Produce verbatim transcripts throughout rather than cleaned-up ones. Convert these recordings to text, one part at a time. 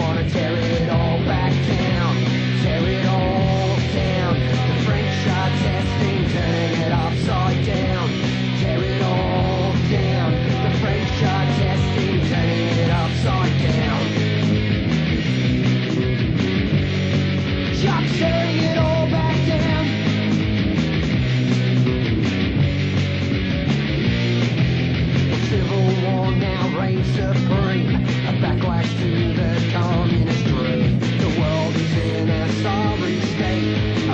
wanna tear it all back down, tear it all down. The French are testing, turning it upside down, tear it all down. The French are testing, turning it upside down. Chuck's tearing it all back down. The Civil War now reigns supreme, a backlash to the communist dream. The world is in a sorry state,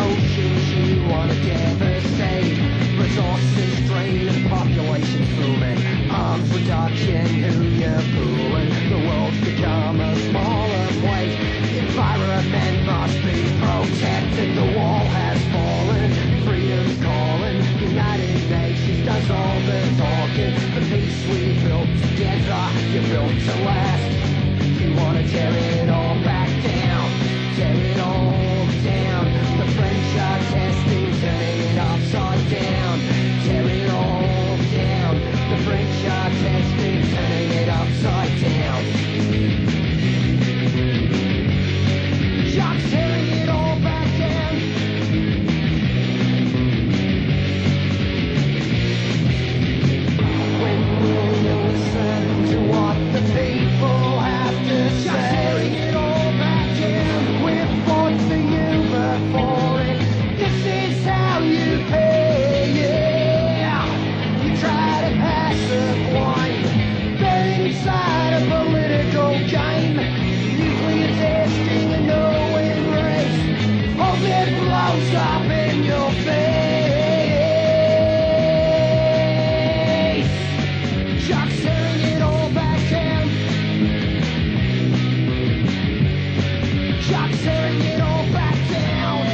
oceans you want to devastate, resources drain and populations booming, arms reduction, who you fooling? The world's become a smaller place, environment must be protected, the wall has fallen, freedom's calling, United Nations does all the talking, the peace we built together, you built to last. You wanna tear it all back down, tear it all down. The French are testing, turning it upside down, tear it all down. The French are testing, turning it upside down. Chuck's tearing it all back down. When we listen to what the people have to say, Chuck's tearing it all back down. We're forcing you before it. This is how you pay, yeah. You try to pass the blind, they're inside a political game. Nuclear testing and no it blows up in your face. Chuck's tearing it all back down. Chuck's tearing it all back down.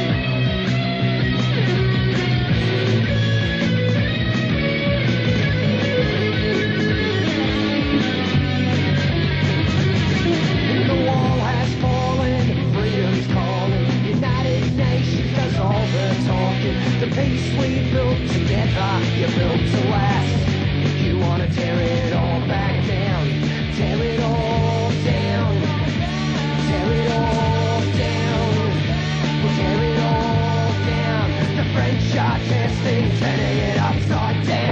The wall has fallen, freedom's calling. Nations does all the talking, the peace we built together, you built to last. You wanna tear it all back down, tear it all down, tear it all down, we'll tear it all down. The French are testing, turning it upside down.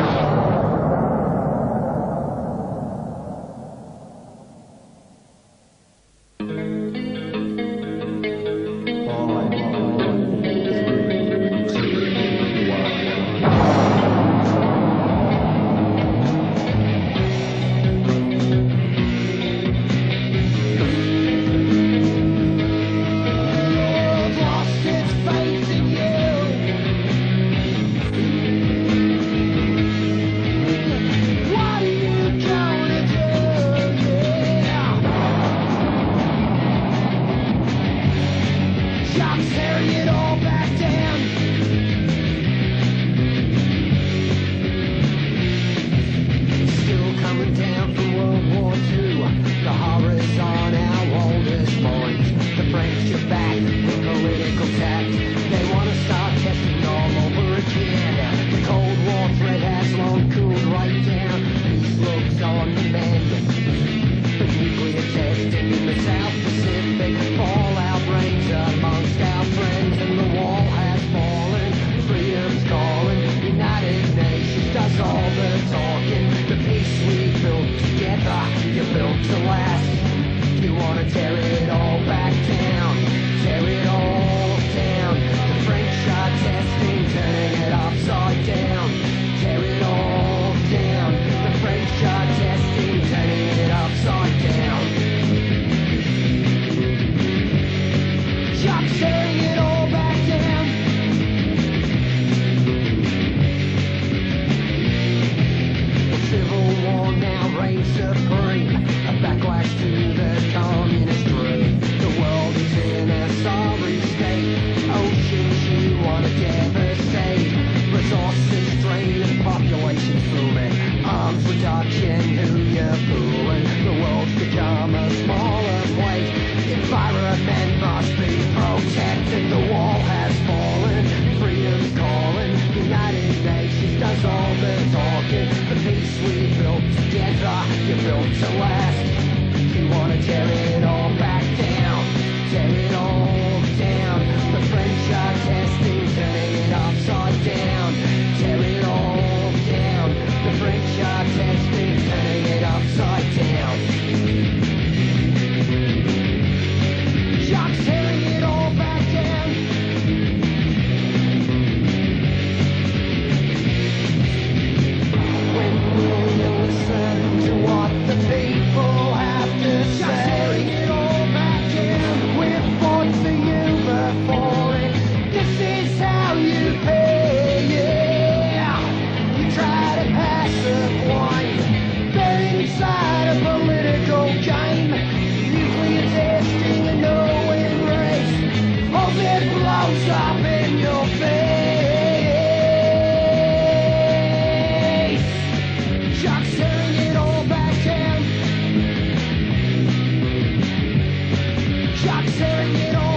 You built to last. You wanna tear it all back down. Shots and get on.